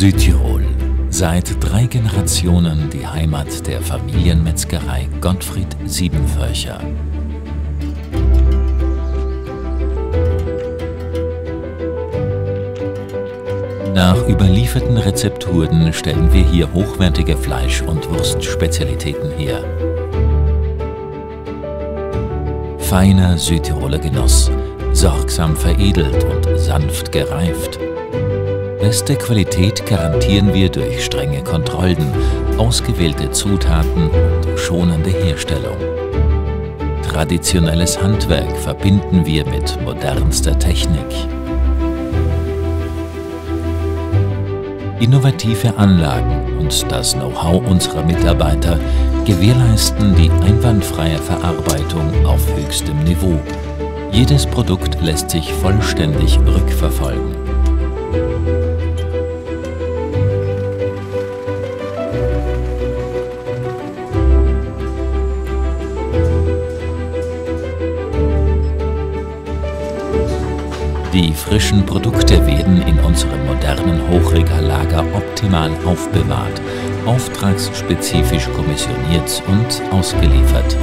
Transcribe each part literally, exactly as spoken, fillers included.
Südtirol, seit drei Generationen die Heimat der Familienmetzgerei Gottfried Siebenförcher. Nach überlieferten Rezepturen stellen wir hier hochwertige Fleisch- und Wurstspezialitäten her. Feiner Südtiroler Genuss, sorgsam veredelt und sanft gereift. Beste Qualität garantieren wir durch strenge Kontrollen, ausgewählte Zutaten und schonende Herstellung. Traditionelles Handwerk verbinden wir mit modernster Technik. Innovative Anlagen und das Know-how unserer Mitarbeiter gewährleisten die einwandfreie Verarbeitung auf höchstem Niveau. Jedes Produkt lässt sich vollständig rückverfolgen. Die frischen Produkte werden in unserem modernen Hochregallager optimal aufbewahrt, auftragsspezifisch kommissioniert und ausgeliefert.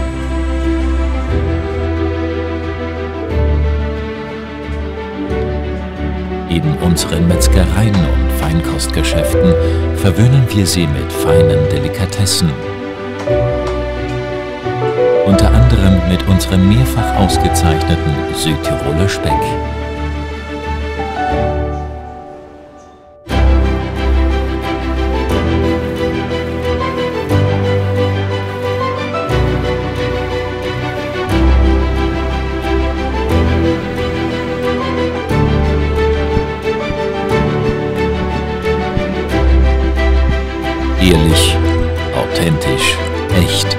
In unseren Metzgereien und Feinkostgeschäften verwöhnen wir sie mit feinen Delikatessen. Unter anderem mit unserem mehrfach ausgezeichneten Südtiroler Speck. Ehrlich, authentisch, echt,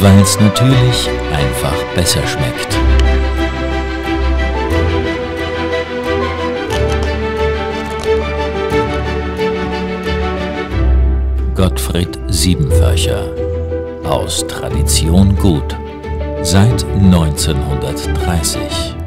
weil es natürlich einfach besser schmeckt. Gottfried Siebenförcher, aus Tradition gut, seit neunzehnhundertdreißig.